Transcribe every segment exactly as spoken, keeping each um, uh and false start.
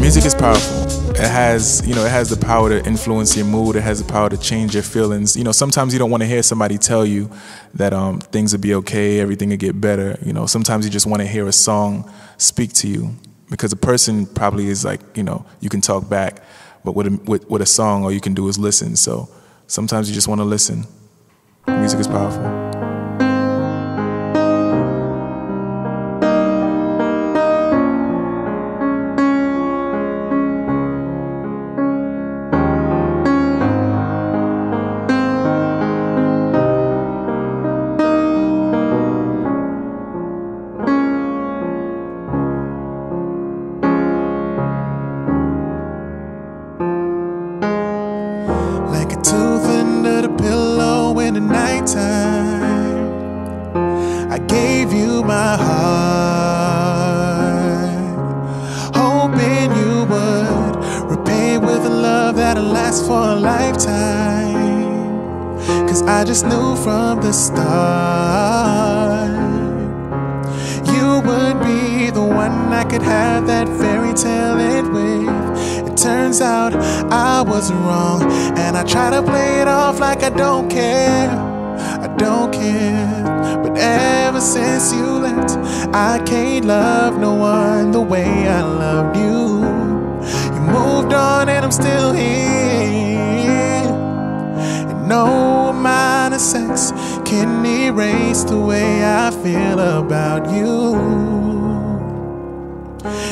Music is powerful. It has, you know, it has the power to influence your mood. It has the power to change your feelings. You know, sometimes you don't want to hear somebody tell you that um, things will be okay, everything will get better. You know, sometimes you just want to hear a song speak to you, because a person probably is like, you know, you can talk back, but with a, with, with a song, all you can do is listen. So sometimes you just want to listen. Music is powerful. Nighttime, I gave you my heart, hoping you would repay with a love that'll last for a lifetime. Cause I just knew from the start you would be the one I could have that fairy tale end with. Turns out I was wrong, and I try to play it off like I don't care, I don't care. But ever since you left, I can't love no one the way I loved you. You moved on and I'm still here, and no amount of sex can erase the way I feel about you.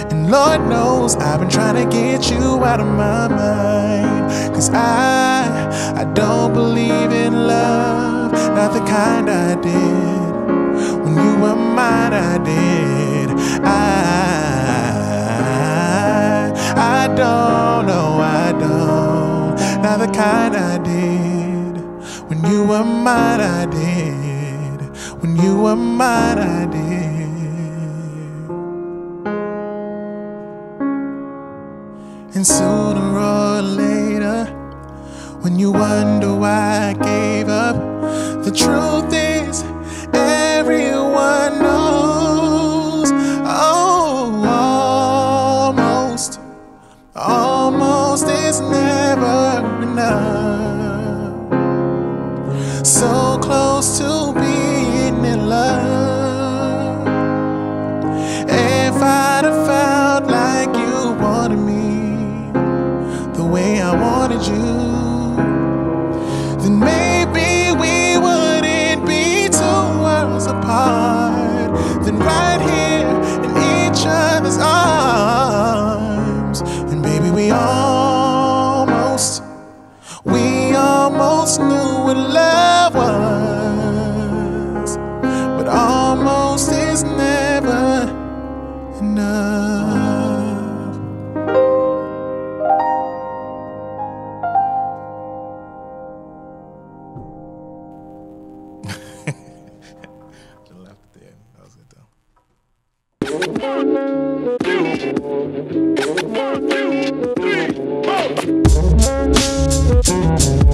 And Lord knows I've been trying to get you out of my mind, cause I, I don't believe in love, not the kind I did. When you were mine I did. I, I don't know, I don't, not the kind I did. When you were mine I did. When you were mine I did. And sooner or later, when you wonder why I gave up, the truth is everyone knows. Oh, almost, almost is never enough. So close to being in love. If I'd have felt like you wanted me the way I wanted you, then maybe we wouldn't be two worlds apart. Then right here in each other's arms, and baby we almost, we almost knew what love was, but almost is never enough. Two, three, four.